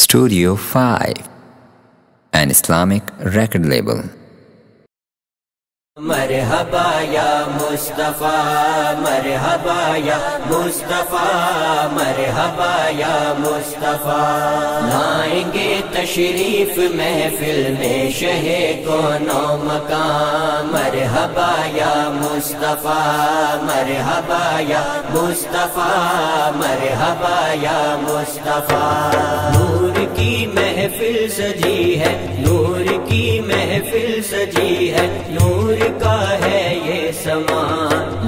Studio 5, an Islamic record label. मरहबा या मुस्तफा, मरहबा या मुस्तफा, मरहबा या मुस्तफा। लाएंगे तशरीफ महफिल में शहे कोनो मकाम। मरहबा या मुस्तफा, मरहबा या मुस्तफा, मरहबा या मुस्तफा। नूर की महफिल सजी है, नूर की महफिल सजी है, नूर का है ये समा।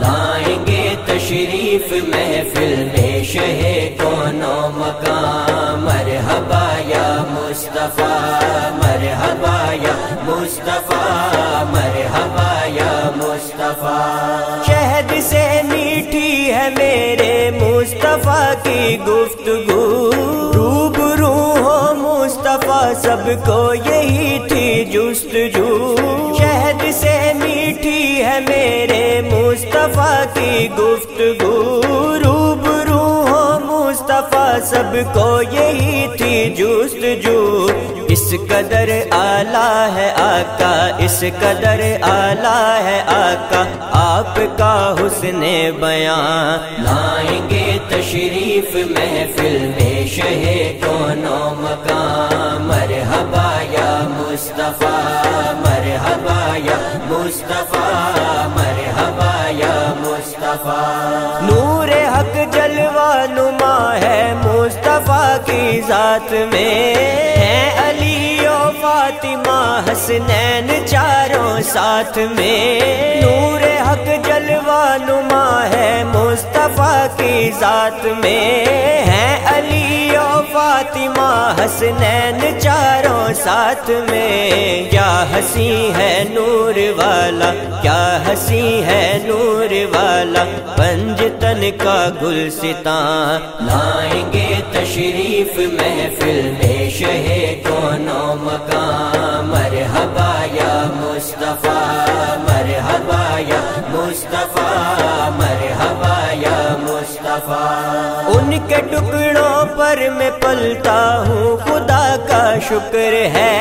लाएंगे तशरीफ महफिल में शहे कोनो मकाम। मरहबा या मुस्तफा, मरहबा या मुस्तफा, मरहबा या मुस्तफा। शहद से मीठी है मेरे मुस्तफा की गुफ्तगू। रूबरू हो मुस्तफा सबको यही थी जुस्तजू। से मीठी है मेरे मुस्तफा की गुफ्तगू। रूबरू हो मुस्तफा सबको यही थी जुस्तजू। इस कदर आला है आका, इस कदर आला है आका, आपका हुस्ने बयां। लाएंगे तशरीफ महफिल में शहे कोनो मकाम। मरहबा या मुस्तफा, मरहबा या मुस्तफा, मरहबा या मुस्तफा। नूर हक जलवा नुमा है मुस्तफा की जात में। है अली और फातिमा हसनैन चारों साथ में। नूर हक जलवा नुमा है मुस्तफा की जात में। है अली और फातिमा हसनैन चारों साथ में। क्या हंसी है नूर वाला, क्या हंसी है नूर वाला, पंजतन का गुलसिता। लाएंगे तशरीफ महफिल में शहे कोनो मकाम। मरहबा या मुस्तफा, मरहबा या मुस्तफा, मरहबा या मुस्तफा। उनके टुकड़ों पर मैं पलता हूँ खुदा का शुक्र है।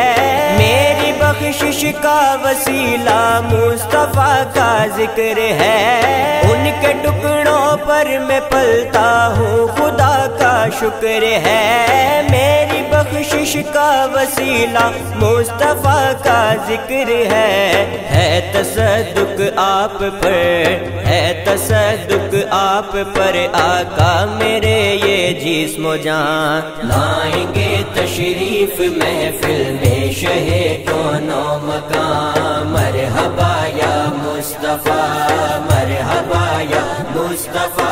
मेरी बख्शिश का वसीला मुस्तफा का जिक्र है। उनके टुकड़ों पर मैं पलता हूँ खुदा का शुक्र है। मेरी बख्शिश का वसीला मुस्तफा का जिक्र है तसद्दुक आप पर, है तसद्दुक आप पर आका मेरे ये जिस्म जान। लाएंगे तशरीफ महफिल में शहे कोनो मकाम। मरहबा या मुस्तफा, मरहबा या मुस्तफा,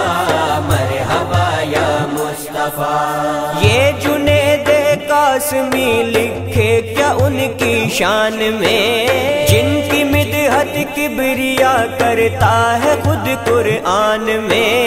मरहबा या मुस्तफा। ये जुनेद कासमी लिखे क्या उनकी शान में। जिनकी मिदहत किबरिया करता है खुद कुरआन में।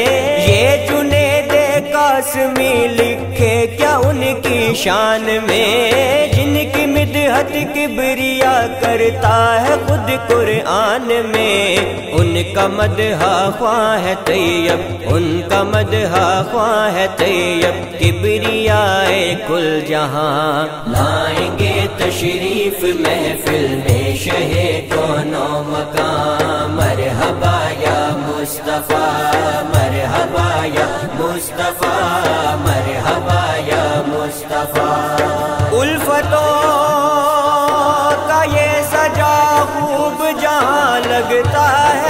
ये जुनेद कासमी लिखे क्या उनकी शान में। जिनकी मिदहत किबरिया करता है खुद कुरआन में। उनका मदहा ख्वाह है तैयब, उनका मदहा ख्वाह है तैयब, किबरियाए कुल जहां। लाएंगे तशरीफ महफिल में शहे कोनो मकाम। मरहबा या मुस्तफा, मरहबा या मुस्तफा, मरहबा या मुस्तफा। उल्फतों का ये सजा खूब जहां लगता है।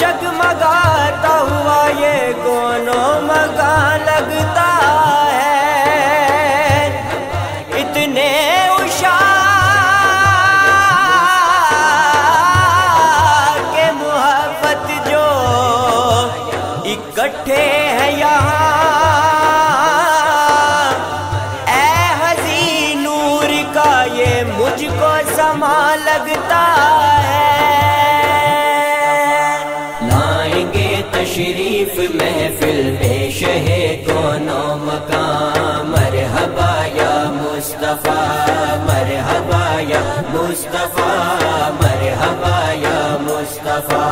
जगमगाता हुआ ये कोनो मकान लगता है। इतने उषा के मुहब्बत जो इकट्ठे हैं यहाँ। ऐ हसी नूर का ये मुझको समा लगता है। तशरीफ महफिल में शहे कोनो मकाम। मरहबा या मुस्तफा, मरहबा या मुस्तफा, मरहबा या मुस्तफा।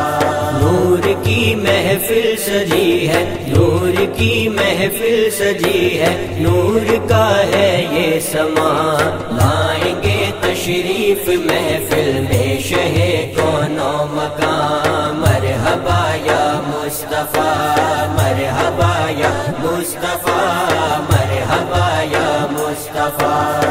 नूर की महफिल सजी सजी है, नूर की महफिल सजी है, नूर का है ये समा। लाएंगे तशरीफ महफिल में शहे कौनो मका। मरहबा या मुस्तफ़ा, मरहबा या मुस्तफ़ा, मरहबा या मुस्तफ़ा।